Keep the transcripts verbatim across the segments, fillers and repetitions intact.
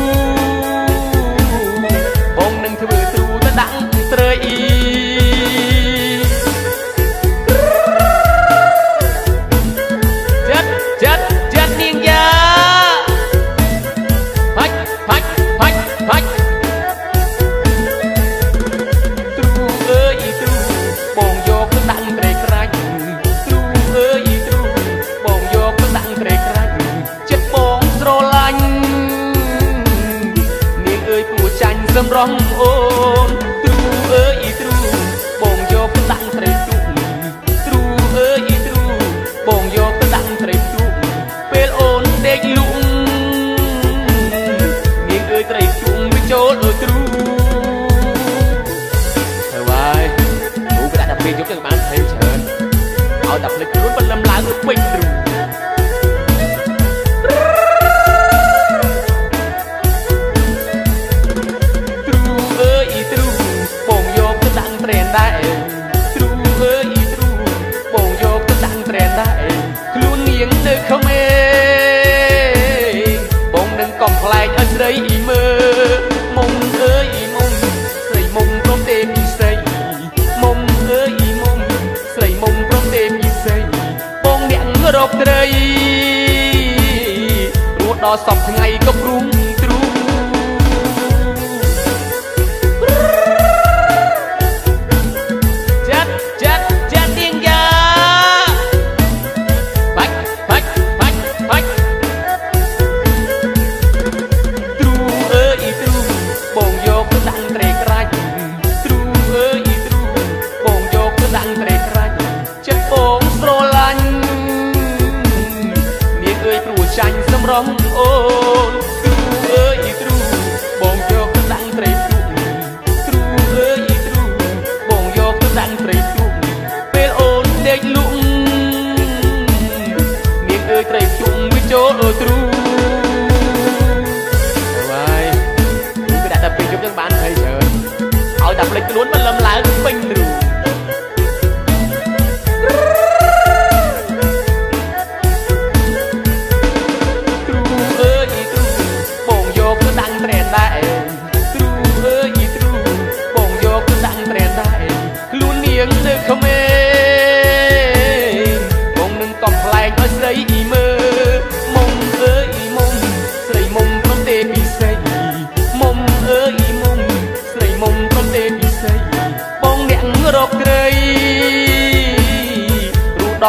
Hãy subscribe cho kênh Ghiền Mì Gõ để không bỏ lỡ những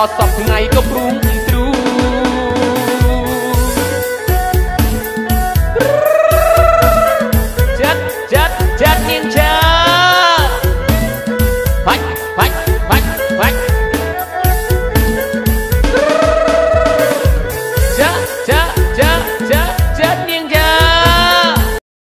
video hấp dẫn.